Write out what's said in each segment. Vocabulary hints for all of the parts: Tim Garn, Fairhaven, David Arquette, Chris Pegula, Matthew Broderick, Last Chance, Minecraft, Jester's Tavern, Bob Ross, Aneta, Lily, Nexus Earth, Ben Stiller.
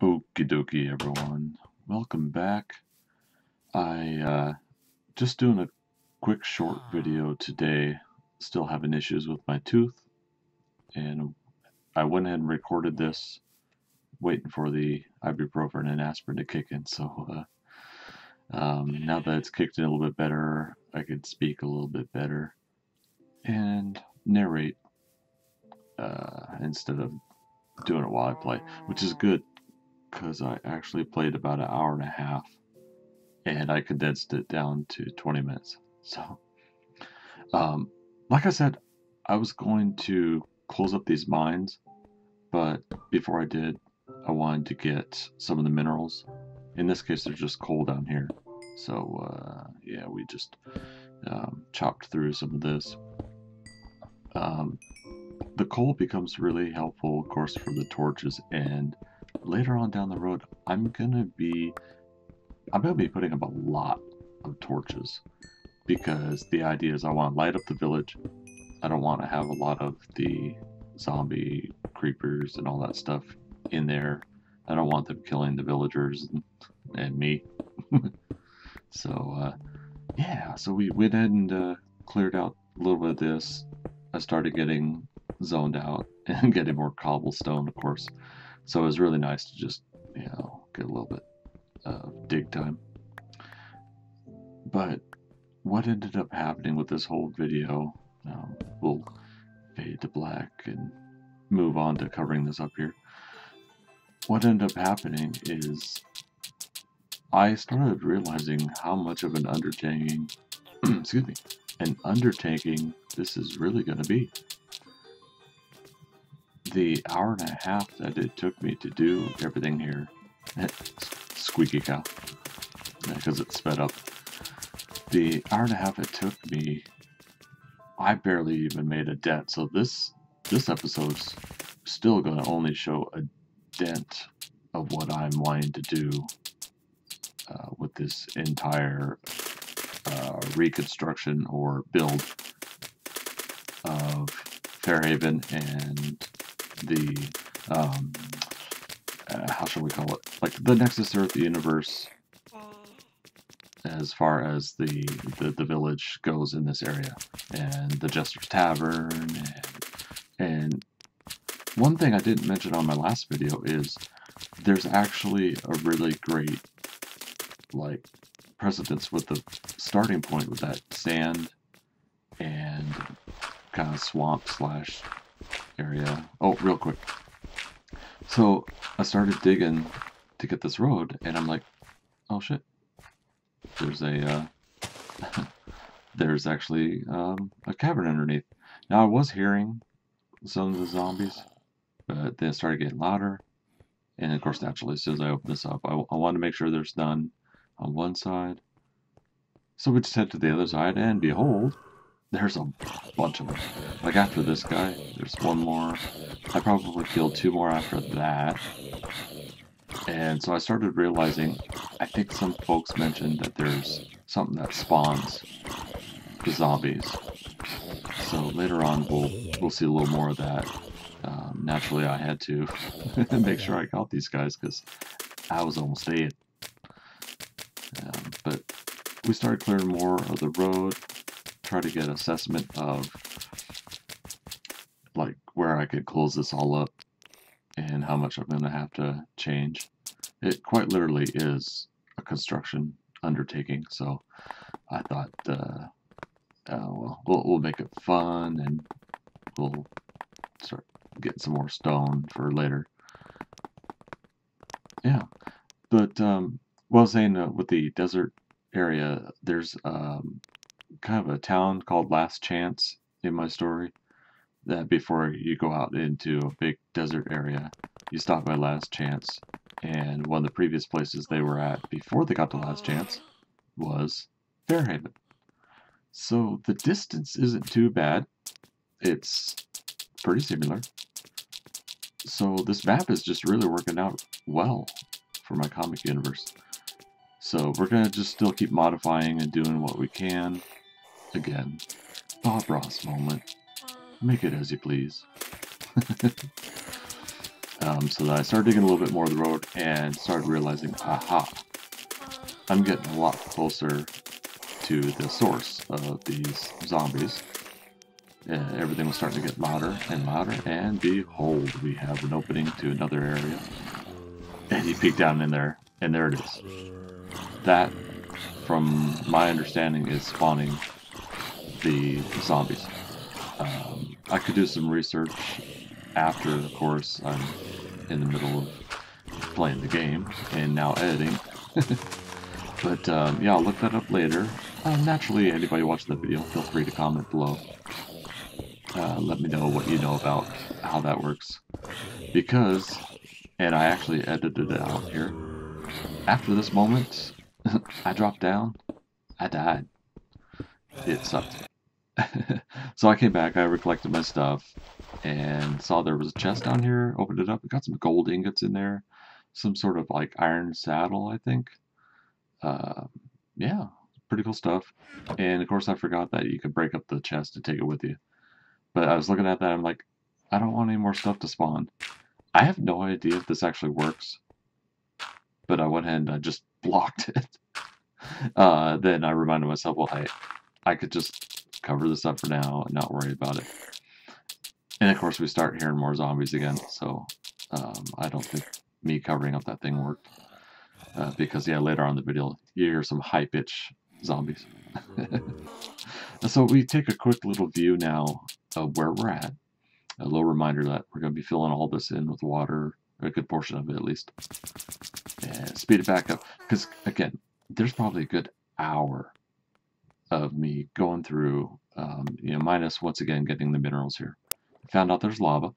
Okie dokie, everyone. Welcome back. I just doing a quick short video today. Still having issues with my tooth, and I went ahead and recorded this, waiting for the ibuprofen and aspirin to kick in. So now that it's kicked in a little bit better, I could speak a little bit better and narrate instead of doing it while I play, which is good. Because I actually played about an hour and a half and I condensed it down to 20 minutes. So, like I said, I was going to close up these mines, but before I did, I wanted to get some of the minerals. In this case, they're just coal down here. So, yeah, we just chopped through some of this. The coal becomes really helpful, of course, for the torches, and later on down the road, I'm gonna be putting up a lot of torches, because the idea is I want to light up the village. I don't want to have a lot of the zombie creepers and all that stuff in there. I don't want them killing the villagers and me. So yeah, so we went ahead and cleared out a little bit of this. I started getting zoned out and getting more cobblestone, of course. So it was really nice to just, you know, get a little bit of dig time. But what ended up happening with this whole video, we'll fade to black and move on to covering this up here. What ended up happening is I started realizing how much of an undertaking, excuse me, an undertaking this is really going to be. The hour and a half that it took me to do everything here, squeaky cow, because it sped up. The hour and a half it took me, I barely even made a dent. So this episode's still going to only show a dent of what I'm wanting to do with this entire reconstruction or build of Fairhaven and the how shall we call it, like the Nexus Earth universe, as far as the village goes in this area, and the Jester's Tavern, and one thing I didn't mention on my last video is there's actually a really great like precedence with the starting point with that sand and kind of swamp slash area. Oh, real quick. So I started digging to get this road, and I'm like, oh shit. There's a, there's actually a cavern underneath. Now I was hearing some of the zombies, but they started getting louder. And of course, naturally, as soon as I open this up, I want to make sure there's none on one side. So we just head to the other side, and behold, there's a bunch of them. Like after this guy, there's one more. I probably killed two more after that. And so I started realizing, I think some folks mentioned that there's something that spawns the zombies. So later on, we'll see a little more of that. Naturally, I had to make sure I caught these guys because I was almost dead. But we started clearing more of the road. Try to get an assessment of like where I could close this all up and how much I'm going to have to change. It quite literally is a construction undertaking, so I thought well, we'll make it fun and we'll start getting some more stone for later. Yeah, but what I was saying with the desert area, there's kind of a town called Last Chance in my story, that before you go out into a big desert area, you stop by Last Chance, and one of the previous places they were at before they got to Last Chance was Fairhaven. So the distance isn't too bad. It's pretty similar. So this map is just really working out well for my comic universe. So we're going to just still keep modifying and doing what we can. Again, Bob Ross moment. Make it as you please. So then I started digging a little bit more of the road and started realizing, aha, I'm getting a lot closer to the source of these zombies. And everything was starting to get louder and louder, and behold, we have an opening to another area. And you peek down in there, and there it is. That, from my understanding, is spawning the zombies. I could do some research after, of course, I'm in the middle of playing the game and now editing. But yeah, I'll look that up later. Naturally, anybody watching the video, feel free to comment below. Let me know what you know about how that works. Because, and I actually edited it out here, after this moment, I dropped down, I died. It sucked. So I came back, I recollected my stuff, and saw there was a chest down here, opened it up, it got some gold ingots in there, some sort of like iron saddle, I think. Yeah, pretty cool stuff. And of course I forgot that you could break up the chest and take it with you. But I was looking at that, I'm like, I don't want any more stuff to spawn. I have no idea if this actually works, but I went ahead and I just blocked it. Then I reminded myself, well, I could just cover this up for now and not worry about it. And of course we start hearing more zombies again, so I don't think me covering up that thing worked. Because yeah, later on in the video, you hear some high pitch zombies. So we take a quick little view now of where we're at. A little reminder that we're going to be filling all this in with water, or a good portion of it at least. And speed it back up, because again, there's probably a good hour of me going through, you know, minus once again getting the minerals here. I found out there's lava,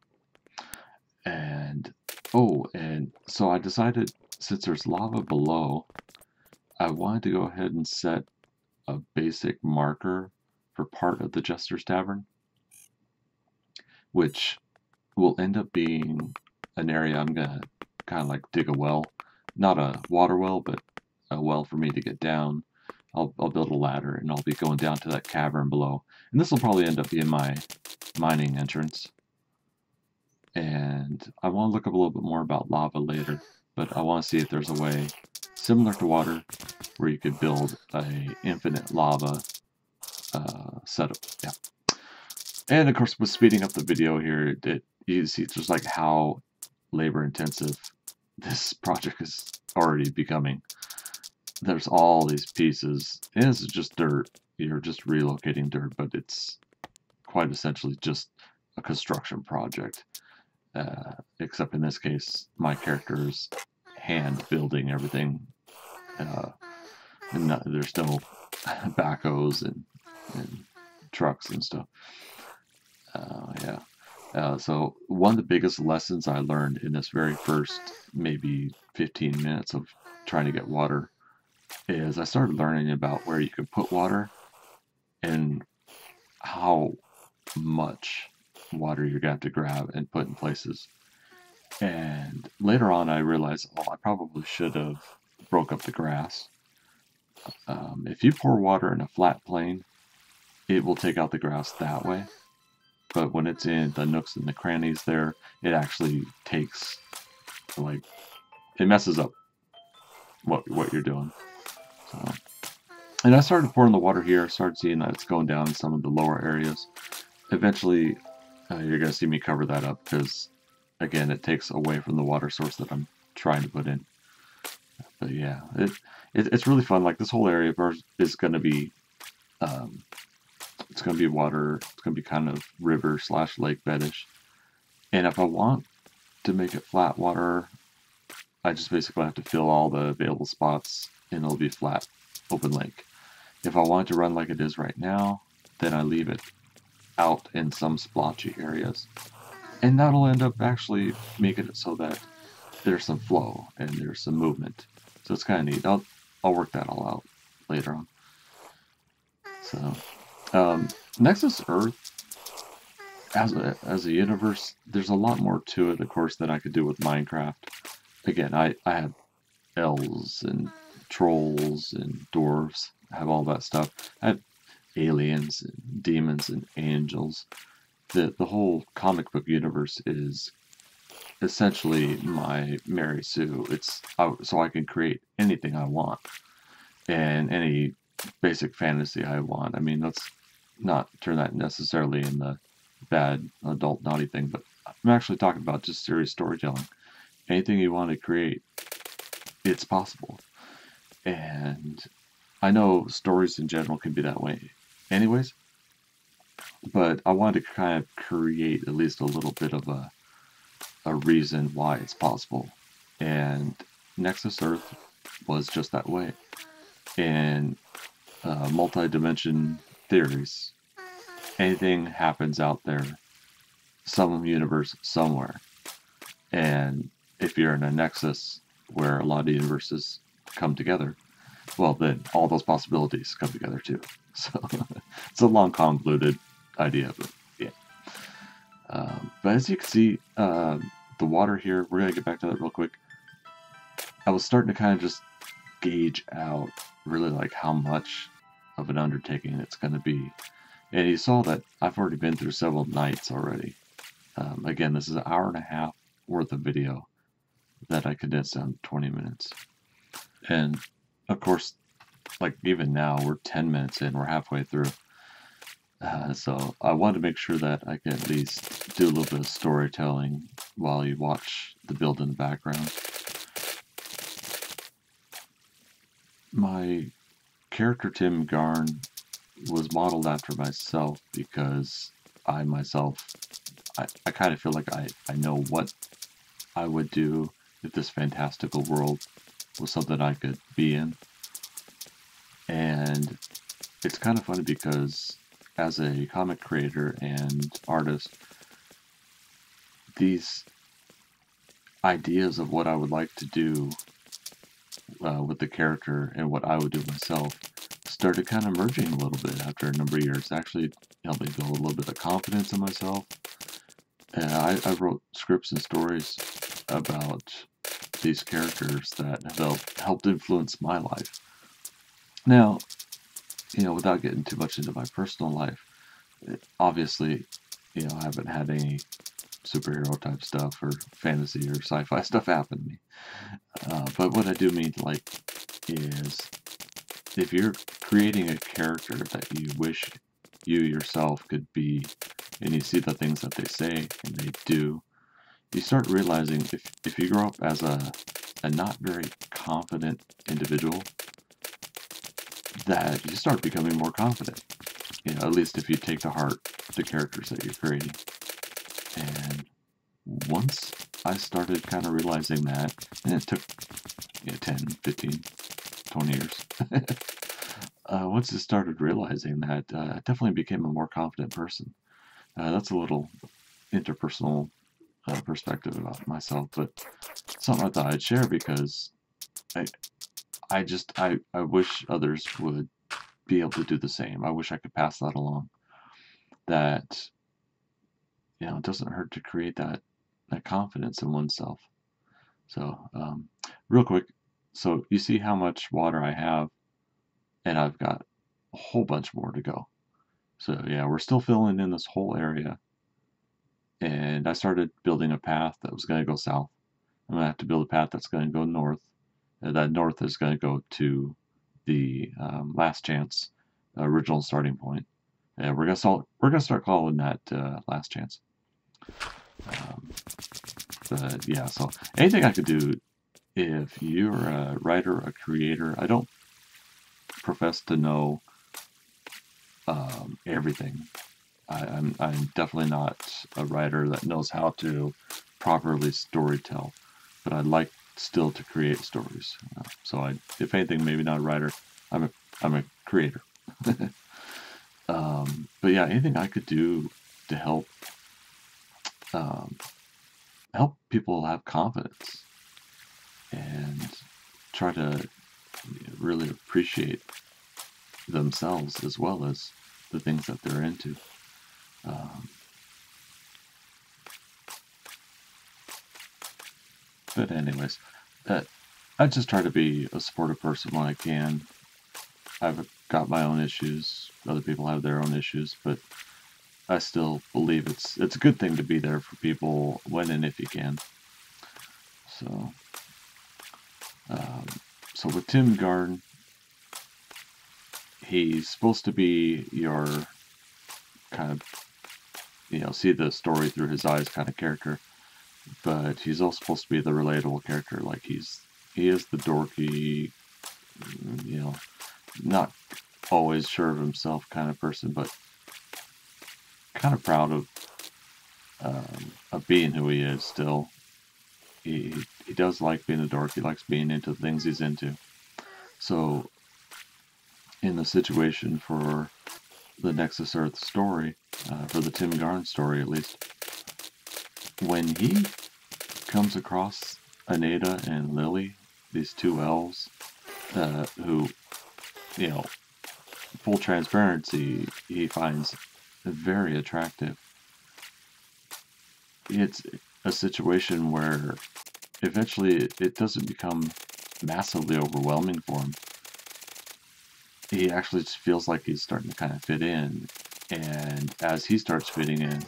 and oh, and so I decided since there's lava below, I wanted to go ahead and set a basic marker for part of the Jester's Tavern, which will end up being an area I'm gonna kind of like dig a well, not a water well, but a well for me to get down. I'll build a ladder and I'll be going down to that cavern below, and this will probably end up being my mining entrance. And I want to look up a little bit more about lava later, but I want to see if there's a way similar to water where you could build a infinite lava setup. Yeah. And of course, with speeding up the video here, you see just like how labor intensive this project is already becoming. There's all these pieces, and this is just dirt. You're just relocating dirt, but it's quite essentially just a construction project. Except in this case, my character's hand building everything. And not, there's no backhoes and trucks and stuff. Yeah. So one of the biggest lessons I learned in this very first maybe 15 minutes of trying to get water is I started learning about where you can put water and how much water you're gonna have to grab and put in places. And later on I realized, oh, I probably should have broke up the grass. If you pour water in a flat plain, it will take out the grass that way. But when it's in the nooks and the crannies there, it actually takes, like, it messes up what you're doing. So, and I started pouring the water here. I started seeing that it's going down in some of the lower areas. Eventually, you're going to see me cover that up because, again, it takes away from the water source that I'm trying to put in. But yeah, it's really fun. Like, this whole area is going to be... it's going to be water, it's going to be kind of river / lake bedish. And if I want to make it flat water, I just basically have to fill all the available spots and it'll be flat, open lake. If I want it to run like it is right now, then I leave it out in some splotchy areas. And that'll end up actually making it so that there's some flow and there's some movement. So it's kind of neat. I'll work that all out later on. So... Nexus Earth, as a universe, there's a lot more to it, of course, than I could do with Minecraft. Again, I have elves and trolls and dwarves. I have all that stuff. I have aliens, and demons, and angels. The whole comic book universe is essentially my Mary Sue. It's so I can create anything I want and any basic fantasy I want. I mean, let's not turn that necessarily in the bad adult naughty thing, but I'm actually talking about just serious storytelling. Anything you want to create, it's possible. And I know stories in general can be that way anyways, but I wanted to kind of create at least a little bit of a reason why it's possible. And Nexus Earth was just that way. And multi-dimension theories, anything happens out there, some universe somewhere. And if you're in a nexus where a lot of universes come together, well, then all those possibilities come together too. So it's a long, convoluted idea, but yeah. But as you can see, the water here, we're gonna get back to that real quick. I was starting to kind of just gauge out really like how much of an undertaking it's going to be. And you saw that I've already been through several nights already. Again, this is an hour and a half worth of video that I condensed down to 20 minutes. And of course, like even now, we're 10 minutes in, we're halfway through. So I want to make sure that I can at least do a little bit of storytelling while you watch the build in the background. My character Tim Garn was modeled after myself because I myself, I kind of feel like I know what I would do if this fantastical world was something I could be in. And it's kind of funny because as a comic creator and artist, these ideas of what I would like to do with the character and what I would do myself started kind of merging a little bit after a number of years. It actually helped me build a little bit of confidence in myself. And I wrote scripts and stories about these characters that have helped influence my life. Now, you know, without getting too much into my personal life, obviously, you know, I haven't had any superhero type stuff or fantasy or sci-fi stuff happen to me. But what I do mean, like, is if you're creating a character that you wish you yourself could be, and you see the things that they say and they do, you start realizing if you grow up as a not very confident individual, that you start becoming more confident. You know, at least if you take to heart the characters that you're creating. And once I started kind of realizing that, and it took, you know, 10, 15, 20 years, once I started realizing that, I definitely became a more confident person. That's a little interpersonal perspective about myself, but something I thought I'd share because I wish others would be able to do the same. I wish I could pass that along. That, you know, it doesn't hurt to create that confidence in oneself. So, real quick, so you see how much water I have, and I've got a whole bunch more to go. So yeah, we're still filling in this whole area, and I started building a path that was going to go south. I'm going to have to build a path that's going to go north, and that north is going to go to the Last Chance original starting point. And we're gonna start calling that Last Chance. But yeah, so anything I could do, if you're a writer, a creator, I don't profess to know everything. I'm definitely not a writer that knows how to properly storytell, but I like still to create stories. So if anything, maybe not a writer, I'm a creator. But yeah, anything I could do to help help people have confidence and try to really appreciate themselves as well as the things that they're into. But anyways, I just try to be a supportive person when I can. I've got my own issues, other people have their own issues, but I still believe it's a good thing to be there for people when and if you can. So, so with Tim Garn, he's supposed to be your kind of, you know, see the story through his eyes kind of character, but he's also supposed to be the relatable character. Like he is the dorky, you know, not always sure of himself kind of person, but kind of proud of being who he is still. He does like being a dork. He likes being into the things he's into. So in the situation for the Nexus Earth story, for the Tim Garn story at least, when he comes across Aneta and Lily, these two elves, who, you know, full transparency, he finds very attractive. It's a situation where eventually it doesn't become massively overwhelming for him. He actually just feels like he's starting to kind of fit in, and as he starts fitting in,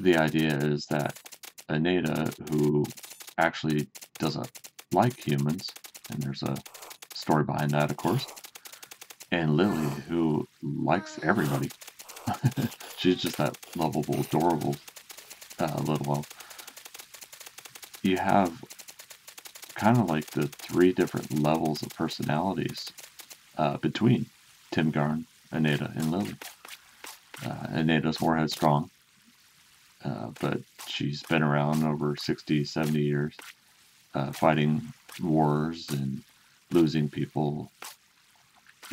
the idea is that Aneta, who actually doesn't like humans, and there's a story behind that, of course, and Lily, who likes everybody, she's just that lovable, adorable little elf. You have kind of like the three different levels of personalities between Tim Garn, Aneta, and Lily. Aneta's more headstrong, but she's been around over 60, 70 years, fighting wars and losing people,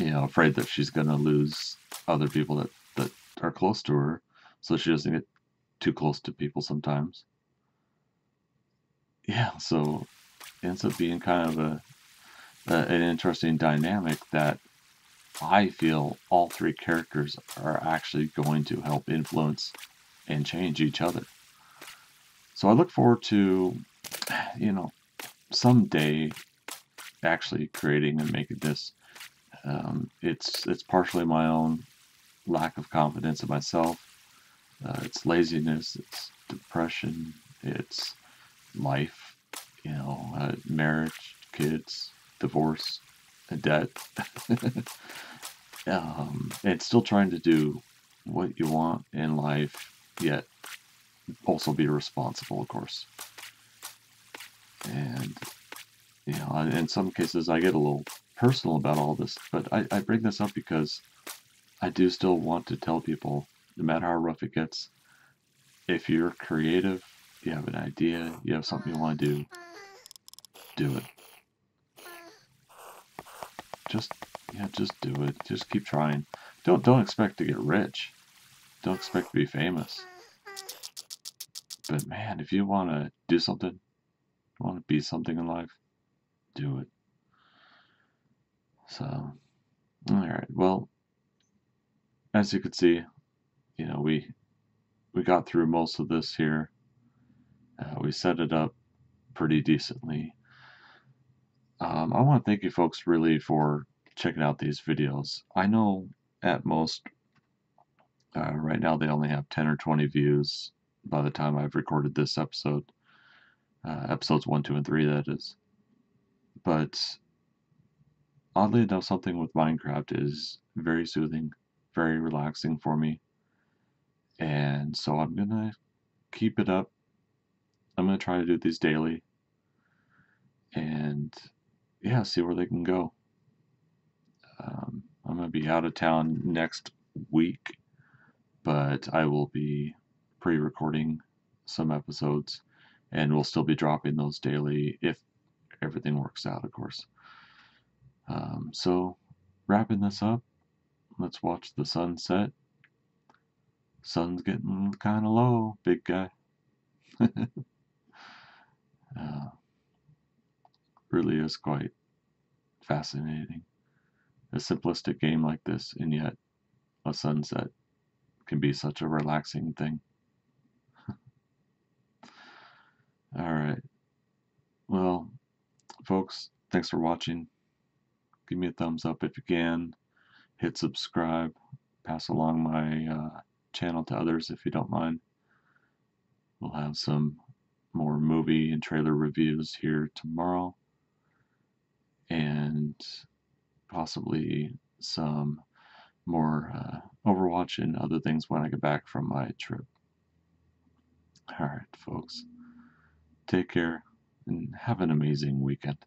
you know, afraid that she's going to lose other people that are close to her, so she doesn't get too close to people sometimes. Yeah, so it ends up being kind of an interesting dynamic that I feel all three characters are actually going to help influence and change each other. So I look forward to, you know, someday actually creating and making this. It's partially my own lack of confidence in myself. It's laziness, it's depression, it's life, you know, marriage, kids, divorce, and debt. It's still trying to do what you want in life, yet also be responsible, of course. And, you know, in some cases I get a little personal about all this, but I bring this up because I do still want to tell people, no matter how rough it gets, if you're creative, you have an idea, you have something you want to do, do it. Just do it. Just keep trying. Don't expect to get rich. Don't expect to be famous. But man, if you want to do something, you want to be something in life, do it. So, alright, well, as you can see, you know, we got through most of this here. We set it up pretty decently. I want to thank you folks really for checking out these videos. I know at most right now they only have 10 or 20 views by the time I've recorded this episode, episodes 1, 2, and 3, that is. But oddly enough, something with Minecraft is very soothing, very relaxing for me, and so I'm gonna keep it up. I'm gonna try to do these daily, and yeah, see where they can go. I'm going to be out of town next week, but I will be pre-recording some episodes, and we'll still be dropping those daily if everything works out, of course. So, wrapping this up, let's watch the sunset. Sun's getting kind of low, big guy. Really is quite fascinating. A simplistic game like this, and yet a sunset can be such a relaxing thing. Alright. Well, folks, thanks for watching. Give me a thumbs up if you can. Hit subscribe. Pass along my channel to others if you don't mind. We'll have some more movie and trailer reviews here tomorrow, and possibly some more Overwatch and other things when I get back from my trip. Alright folks, take care and have an amazing weekend.